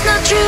It's not true.